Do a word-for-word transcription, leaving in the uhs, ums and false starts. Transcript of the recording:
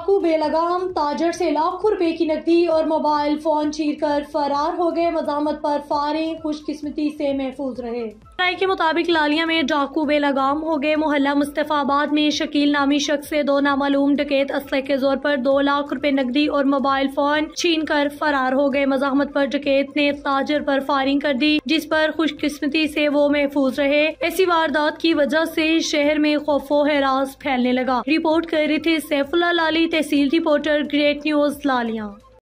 डाकू बेलगाम ताजर से लाखों रुपए की नकदी और मोबाइल फोन चीरकर फरार हो गए। मजामत पर फारे खुशकिस्मती से महफूज रहे। राय के मुताबिक लालिया में डाकू बेलगाम हो गए। मोहल्ला मुस्तफाबाद में शकील नामी शख्स से दो नामालूम डकैत असले के जोर पर दो लाख रुपए नकदी और मोबाइल फोन छीनकर फरार हो गए। मजामत पर डकैत ने ताजर पर फायरिंग कर दी, जिस पर खुशकिस्मती से वो महफूज रहे। ऐसी वारदात की वजह से शहर में खौफो हरास फैलने लगा। रिपोर्ट कर रहे थे Saifulla Lali, tehsil reporter, great news, लालिया।